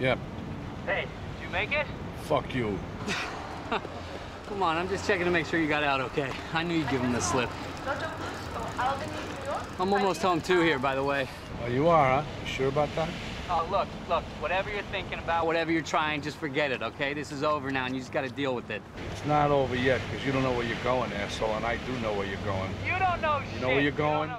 Yep. Hey, did you make it? Fuck you. Come on, I'm just checking to make sure you got out okay. I knew you'd give him the slip. I'm almost home too here, by the way. Oh, you are, huh? You sure about that? Oh, look, whatever you're thinking about, whatever you're trying, just forget it, okay? This is over now, and you just got to deal with it. It's not over yet, because you don't know where you're going, asshole, and I do know where you're going. You don't know shit. You know where you're going?